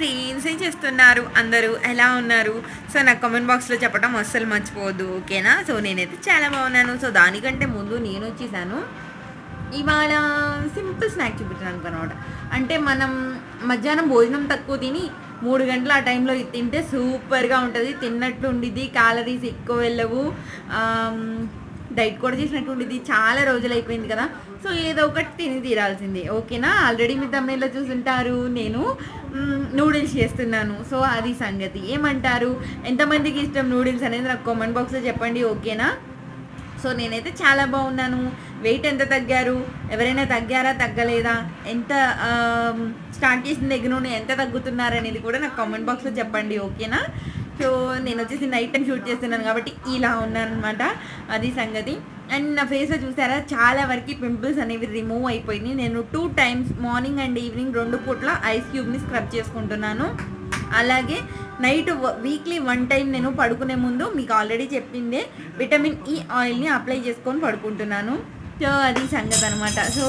Friends, ఏం చేస్తున్నారు అందరూ, ఎలా ఉన్నారు? సో నాకు కామెంట్ బాక్స్లో చెప్పడం అస్సలు మర్చిపోవద్దు, ఓకేనా? సో నేనైతే చాలా బాగున్నాను. సో దానికంటే ముందు నేను వచ్చేసాను, ఇవాళ సింపుల్ స్నాక్ చూపించడానికి అనమాట. అంటే మనం మధ్యాహ్నం భోజనం తక్కువ తిని 3 గంటలు ఆ టైంలో ఇది తింటే సూపర్గా ఉంటుంది, తిన్నట్లు ఉండిద్ది, క్యాలరీస్ ఎక్కువ వెళ్ళవు, డైట్ కూడా చేసినట్టుండేది. చాలా రోజులు అయిపోయింది కదా, సో ఏదో ఒకటి తిని తీరాల్సిందే, ఓకేనా? ఆల్రెడీ మీ తమ్ముళ్ళలో చూసుంటారు, నేను నూడిల్స్ చేస్తున్నాను. సో అది సంగతి. ఏమంటారు, ఎంతమందికి ఇష్టం నూడిల్స్ అనేది నాకు కామెంట్ బాక్స్లో చెప్పండి, ఓకేనా? సో నేనైతే చాలా బాగున్నాను. వెయిట్ ఎంత తగ్గారు, ఎవరైనా తగ్గారా తగ్గలేదా, ఎంత స్టార్ట్ చేసిన దగ్గర నుండి ఎంత తగ్గుతున్నారు అనేది కూడా నాకు కామెంట్ బాక్స్లో చెప్పండి, ఓకేనా? సో నేను వచ్చేసి నైట్ టైం షూట్ చేస్తున్నాను కాబట్టి ఇలా ఉన్నాను అనమాట, అది సంగతి. అండ్ నా ఫేస్లో చూసారా, చాలా వరకు పింపుల్స్ అనేవి రిమూవ్ అయిపోయింది. నేను 2 టైమ్స్ మార్నింగ్ అండ్ ఈవినింగ్ 2 పూట్ల ఐస్ క్యూబ్ని స్క్రబ్ చేసుకుంటున్నాను. అలాగే నైట్ వీక్లీ 1 టైం నేను పడుకునే ముందు మీకు ఆల్రెడీ చెప్పిందే విటమిన్ ఈ ఆయిల్ని అప్లై చేసుకొని పడుకుంటున్నాను. సో అది సంగతి అనమాట. సో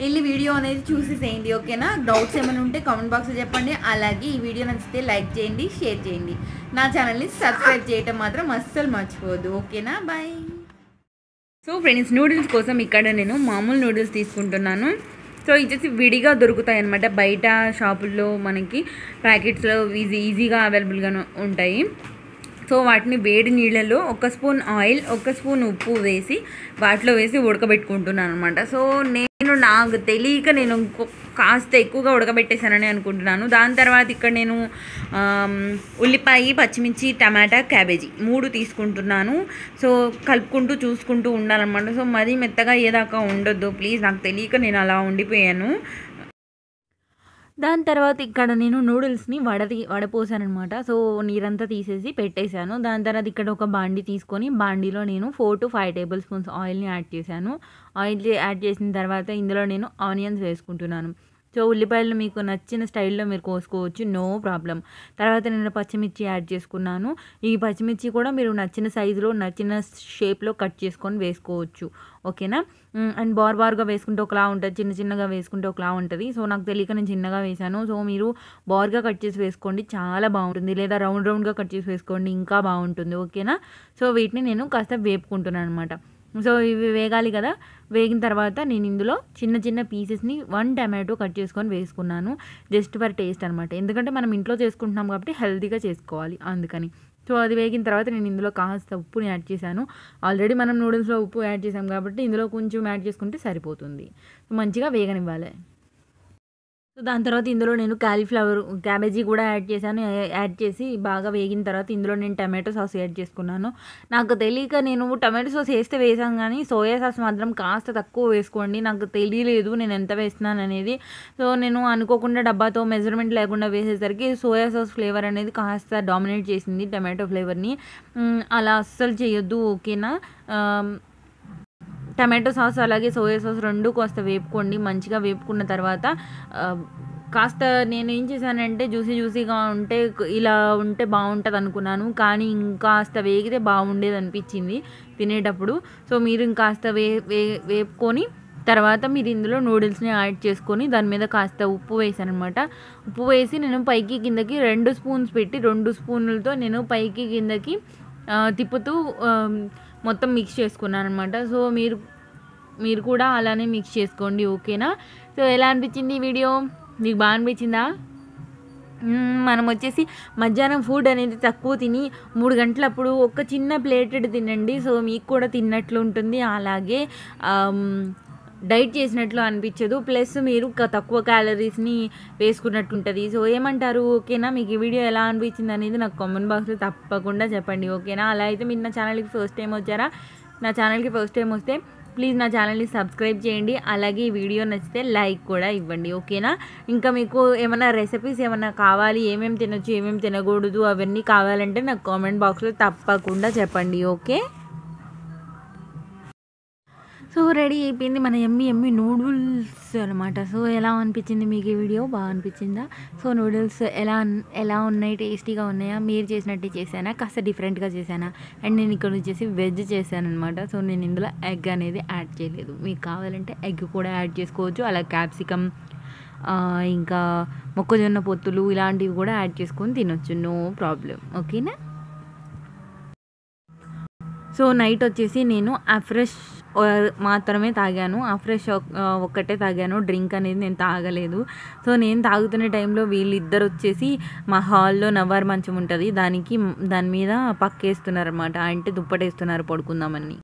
వెళ్ళి వీడియో అనేది చూసేసేయండి, ఓకేనా? డౌట్స్ ఏమైనా ఉంటే కామెంట్ బాక్స్లో చెప్పండి. అలాగే ఈ వీడియో నచ్చితే లైక్ చేయండి, షేర్ చేయండి, నా ఛానల్ని సబ్స్క్రైబ్ చేయటం మాత్రం అస్సలు మర్చిపోవద్దు, ఓకేనా? బాయ్. సో ఫ్రెండ్స్, నూడిల్స్ కోసం ఇక్కడ నేను మామూలు నూడిల్స్ తీసుకుంటున్నాను. సో ఇచ్చేసి విడిగా దొరుకుతాయి అన్నమాట, బయట షాపుల్లో మనకి ప్యాకెట్స్లో ఈజీగా అవైలబుల్గా ఉంటాయి. సో వాటిని వేడి నీళ్ళలో 1 స్పూన్ ఆయిల్, 1 స్పూన్ ఉప్పు వేసి వాటిలో వేసి ఉడకబెట్టుకుంటున్నాను అనమాట. సో నేను నాకు తెలియక నేను కాస్త ఎక్కువగా ఉడకబెట్టేశానని అనుకుంటున్నాను. దాని తర్వాత ఇక్కడ నేను ఉల్లిపాయ, పచ్చిమిర్చి, టమాటా, క్యాబేజీ 3 తీసుకుంటున్నాను. సో కలుపుకుంటూ చూసుకుంటూ ఉండాలన్నమాట. సో మరీ మెత్తగా ఏదాకా ఉండొద్దు ప్లీజ్, నాకు తెలియక నేను అలా ఉండిపోయాను. దాని తర్వాత ఇక్కడ నేను నూడిల్స్ని వడపోసాను అనమాట. సో నీరంతా తీసేసి పెట్టేశాను. దాని తర్వాత ఇక్కడ ఒక బాండి తీసుకొని బాండీలో నేను 4 to 5 టేబుల్ స్పూన్స్ ఆయిల్ని యాడ్ చేశాను. ఆయిల్ యాడ్ చేసిన తర్వాత ఇందులో నేను ఆనియన్స్ వేసుకుంటున్నాను. సో ఉల్లిపాయలు మీకు నచ్చిన స్టైల్లో మీరు కోసుకోవచ్చు, నో ప్రాబ్లం. తర్వాత నేను పచ్చిమిర్చి యాడ్ చేసుకున్నాను. ఈ పచ్చిమిర్చి కూడా మీరు నచ్చిన సైజులో నచ్చిన షేప్లో కట్ చేసుకొని వేసుకోవచ్చు, ఓకేనా? అండ్ బార్గా వేసుకుంటే ఒకలా ఉంటుంది, చిన్న చిన్నగా వేసుకుంటే ఒకలా ఉంటుంది. సో నాకు తెలియక నేను చిన్నగా వేసాను. సో మీరు బార్గా కట్ చేసి వేసుకోండి, చాలా బాగుంటుంది. లేదా రౌండ్గా కట్ చేసి వేసుకోండి, ఇంకా బాగుంటుంది, ఓకేనా? సో వీటిని నేను కాస్త వేపుకుంటున్నాను అనమాట. సో ఇవి వేగాలి కదా, వేగిన తర్వాత నేను ఇందులో చిన్న చిన్న పీసెస్ని 1 టమాటో కట్ చేసుకొని వేసుకున్నాను, జస్ట్ ఫర్ టేస్ట్ అనమాట. ఎందుకంటే మనం ఇంట్లో చేసుకుంటున్నాం కాబట్టి హెల్తీగా చేసుకోవాలి అందుకని. సో అది వేగిన తర్వాత నేను ఇందులో కాస్త ఉప్పుని యాడ్ చేశాను. ఆల్రెడీ మనం నూడిల్స్లో ఉప్పు యాడ్ చేసాం కాబట్టి ఇందులో కొంచెం యాడ్ చేసుకుంటే సరిపోతుంది. సో మంచిగా వేగనివ్వాలి. సో దాని తర్వాత ఇందులో నేను కాలీఫ్లవర్, క్యాబేజీ కూడా యాడ్ చేశాను. యాడ్ చేసి బాగా వేగిన తర్వాత ఇందులో నేను టమాటో సాస్ యాడ్ చేసుకున్నాను. నాకు తెలియక నేను టమాటో సాస్ వేస్తే వేసాను, కానీ సోయా సాస్ మాత్రం కాస్త తక్కువ వేసుకోండి. నాకు తెలియలేదు నేను ఎంత వేస్తున్నాను అనేది. సో నేను అనుకోకుండా డబ్బాతో మెజర్మెంట్ లేకుండా వేసేసరికి సోయా సాస్ ఫ్లేవర్ అనేది కాస్త డామినేట్ చేసింది టమాటో ఫ్లేవర్ని. అలా అస్సలు చేయొద్దు, ఓకేనా? టమాటో సాస్ అలాగే సోయా సాస్ 2 కాస్త వేపుకోండి. మంచిగా వేపుకున్న తర్వాత కాస్త నేను ఏం చేశానంటే, జ్యూసీగా ఉంటే ఇలా ఉంటే బాగుంటుంది అనుకున్నాను, కానీ ఇంకాస్త వేగితే బాగుండేది అనిపించింది తినేటప్పుడు. సో మీరు ఇంకాస్త వేపుకొని తర్వాత మీరు ఇందులో నూడిల్స్ని యాడ్ చేసుకొని దాని మీద కాస్త ఉప్పు వేసాను అనమాట. ఉప్పు వేసి నేను పైకి కిందకి 2 స్పూన్స్ పెట్టి 2 స్పూన్లతో నేను పైకి కిందకి తిప్పుతూ మొత్తం మిక్స్ చేసుకున్నాను అనమాట. సో మీరు కూడా అలానే మిక్స్ చేసుకోండి, ఓకేనా? సో ఎలా అనిపించింది ఈ వీడియో, మీకు బాగా అనిపించిందా? మనం వచ్చేసి మధ్యాహ్నం ఫుడ్ అనేది తక్కువ తిని 3 గంటలప్పుడు ఒక చిన్న ప్లేటెడ్ తినండి. సో మీకు కూడా తిన్నట్లు ఉంటుంది, అలాగే డైట్ చేసినట్లు అనిపించదు, ప్లస్ మీరు తక్కువ క్యాలరీస్ని వేసుకున్నట్టు ఉంటుంది. సో ఏమంటారు, ఓకేనా? మీకు ఈ వీడియో ఎలా అనిపించింది అనేది నాకు కామెంట్ బాక్స్లో తప్పకుండా చెప్పండి, ఓకేనా? అలా అయితే మీరు నా ఛానల్కి ఫస్ట్ టైం వచ్చారా? నా ఛానల్కి ఫస్ట్ టైం వస్తే ప్లీజ్ నా ఛానల్ని సబ్స్క్రైబ్ చేయండి. అలాగే ఈ వీడియో నచ్చితే లైక్ కూడా ఇవ్వండి, ఓకేనా? ఇంకా మీకు ఏమైనా రెసిపీస్ ఏమైనా కావాలి, ఏమేమి తినొచ్చు, ఏమేమి తినకూడదు, అవన్నీ కావాలంటే నాకు కామెంట్ బాక్స్లో తప్పకుండా చెప్పండి, ఓకే? సో రెడీ అయిపోయింది మన ఎమ్మి నూడిల్స్ అనమాట. సో ఎలా అనిపించింది మీకు ఈ వీడియో, బాగా అనిపించిందా? సో నూడిల్స్ ఎలా ఉన్నాయి, టేస్టీగా ఉన్నాయా, మీరు చేసినట్టు చేశానా, కాస్త డిఫరెంట్గా చేశానా? అండ్ నేను ఇక్కడ వచ్చేసి వెజ్ చేశాను అనమాట. సో నేను ఇందులో ఎగ్ అనేది యాడ్ చేయలేదు, మీకు కావాలంటే ఎగ్ కూడా యాడ్ చేసుకోవచ్చు. అలా క్యాప్సికమ్, ఇంకా మొక్కజొన్న పొత్తులు ఇలాంటివి కూడా యాడ్ చేసుకొని తినొచ్చు, నో ప్రాబ్లం. ఓకేనా? సో నైట్ వచ్చేసి నేను ఆ ఫ్రెష్ మాత్రమే తాగాను, ఆ ఫ్రెష్ ఒక్కటే తాగాను, డ్రింక్ అనేది నేను తాగలేదు. సో నేను తాగుతున్న టైంలో వీళ్ళిద్దరు వచ్చేసి మా హాల్లో నవ్వారు మంచం ఉంటుంది, దాని మీద పక్కేస్తున్నారన్నమాట, అంటే దుప్పటేస్తున్నారు పడుకుందామని.